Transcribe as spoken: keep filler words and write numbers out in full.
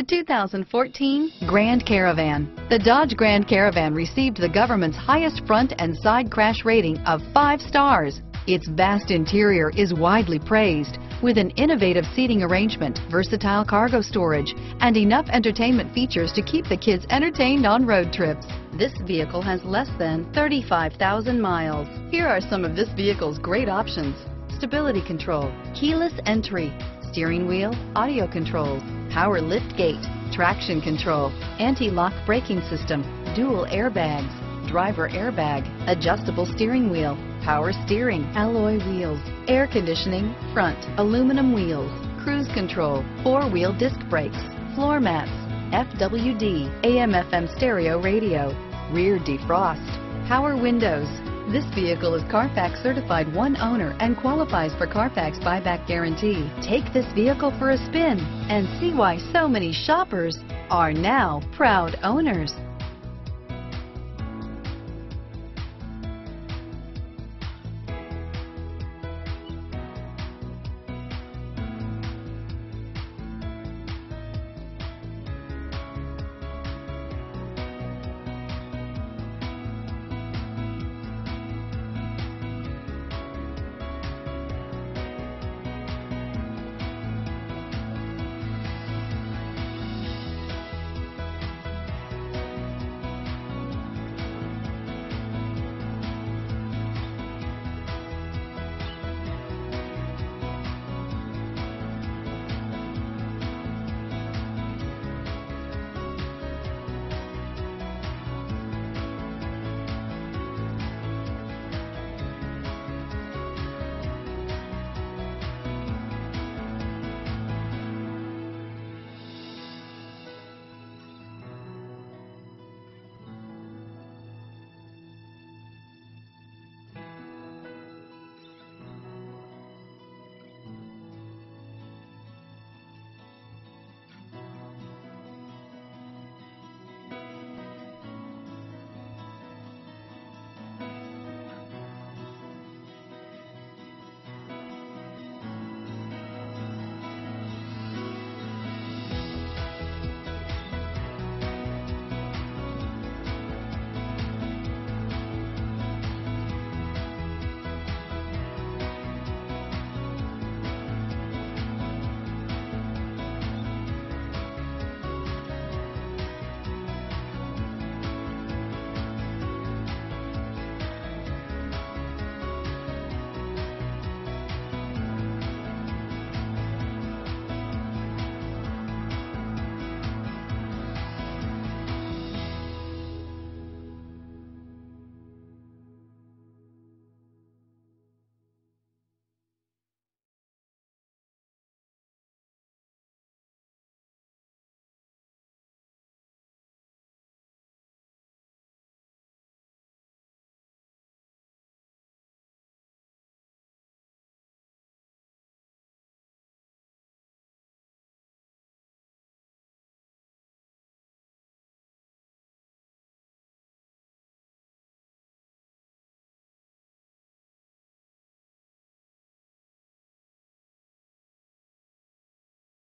The two thousand fourteen Grand Caravan. The Dodge Grand Caravan received the government's highest front and side crash rating of five stars. Its vast interior is widely praised, with an innovative seating arrangement, versatile cargo storage, and enough entertainment features to keep the kids entertained on road trips. This vehicle has less than thirty-five thousand miles. Here are some of this vehicle's great options: stability control, keyless entry, steering wheel audio controls, power lift gate, traction control, anti-lock braking system, dual airbags, driver airbag, adjustable steering wheel, power steering, alloy wheels, air conditioning, front, aluminum wheels, cruise control, four-wheel disc brakes, floor mats, F W D, A M F M stereo radio, rear defrost, power windows. This vehicle is Carfax certified one owner and qualifies for Carfax buyback guarantee. Take this vehicle for a spin and see why so many shoppers are now proud owners.